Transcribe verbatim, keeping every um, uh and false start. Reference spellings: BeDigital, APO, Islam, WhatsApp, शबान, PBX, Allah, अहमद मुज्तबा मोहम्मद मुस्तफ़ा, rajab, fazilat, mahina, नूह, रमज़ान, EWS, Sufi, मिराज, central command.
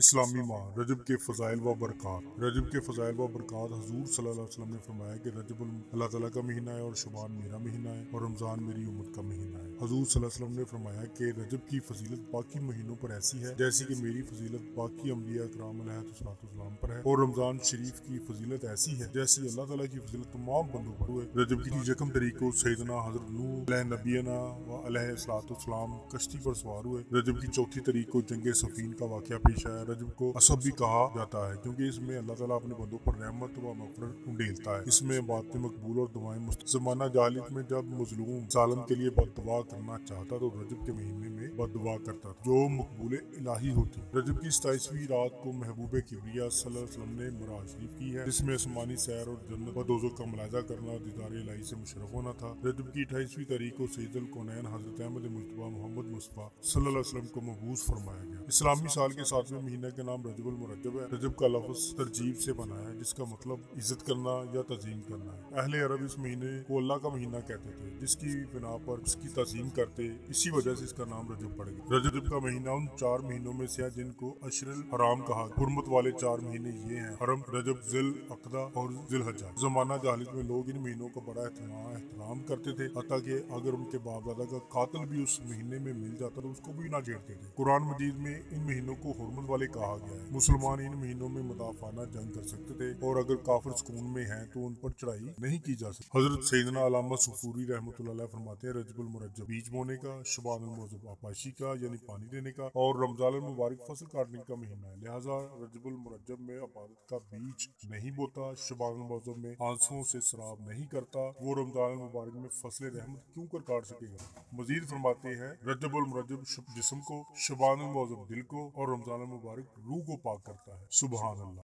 इस्लामी माह रजब के फ़ज़ाइल व बरक़ात। रजब के फ़ज़ाइल व बरक़ात हज़ूर सल्लल्लाहु अलैहि वसल्लम ने फरमाया कि रजब अल्लाह ताला का महीना है और शबान मेरा महीना है और रमज़ान मेरी उम्मत का महीना है। हज़ूर सल्लल्लाहु अलैहि वसल्लम ने फरमाया कि रजब की फजीलत बाकी महीनों पर ऐसी है जैसी कि मेरी फजीलत बाकी अम्बिया इकराम अलैहिस्सलाम पर है, और रमज़ान शरीफ की फजीलत ऐसी है जैसी अल्लाह ताला की फजीलत तमाम बंदों पर है। रजब की यकम तारीख को सैयदना हज़रत नूह अलैहिन्नबियना व अलैहिस्सलाम कश्ती पर सवार हुए। रजब की चौथी तारीख को जंग सफ़ीन का वाक़या पेश आया। रजब को असब भी कहा जाता है क्योंकि इसमें अल्लाह ताला अपने बंदों पर रहमत व मग़फ़िरत उंडेलता है। इसमें बातें मकबूल और दुआएं मुस्तजब। ज़माना जाहिलियत में जब मज़लूम ज़ालिम के लिए बददुआ करना चाहता तो रजब के महीने में बददुआ करता जो मकबूल इलाही होती। रजब की सताईसवीं रात को महबूब किबरिया सल्लल्लाहु अलैहि वसल्लम ने मिराज शरीफ की है, जिसमें आसमानी सैर और जन्नत व दोज़ख का मुलाहिज़ा करना दीदार इलाही से मुशर्रफ होना था। रजब की अट्ठाईसवीं तारीख को सैयदुल कौनैन हज़रत अहमद मुज्तबा मोहम्मद मुस्तफ़ा सल्लल्लाहु अलैहि वसल्लम को मबूस फरमाया गया। इस्लामी साल के साथ महीना का नाम रजबुल मुरज्जब है। रजब का लफ्ज़ तरजीब से बना है जिसका मतलब इज्जत करना या तज़ीम करना है। अहले अरब इस महीने को अल्लाह का महीना कहते थे, जिसकी बिना पर उसकी तज़ीम करते, इसी वजह से इसका नाम रजब पड़ गया। रजब का महीना उन चार महीनों में से है जिनको अशरुल हराम कहा। हुर्मत वाले चार महीने ये हैं हरम, रजब, ज़िल अक़दा और ज़िलहज्जा। ज़माना जाहिलियत में लोग इन महीनों का बड़ा एहतराम करते थे, हत्ता कि अगर उनके बाप दादा का कातिल भी उस महीने में मिल जाता तो उसको भी ना छेड़ते थे। कुरान मजीद में इन महीनों को हुर्मत वाले कहा गया है। मुसलमान इन महीनों में मुदाफाना जंग कर सकते थे और अगर काफिर सुकून में हैं तो उन पर चढ़ाई नहीं की जा सकती। हजरत सैयदना अल्लामा सूफी रहमतुल्लाह अलैह फरमाते हैं रजबुल मुरज्जब बीज बोने का, शबानुल मुअज़्ज़ब आपाशी का यानी पानी देने का और रमजानुल मुबारक फसल काटने का महीना है। लिहाजा रजबुल मुरज्जब में इबादत का बीज नहीं बोता, शबानुल मुअज़्ज़ब में आंसुओं से सराब नहीं करता, वो रमजानुल मुबारक में फसल रहमत क्यों कर काट सकेगा। मजीद फरमाते हैं रजबुल मुरज्जब जिस्म को, शबानुल मुअज़्ज़ब दिल को और रमजानुल मुबारक रूह को पाक करता है। सुबहान अल्लाह।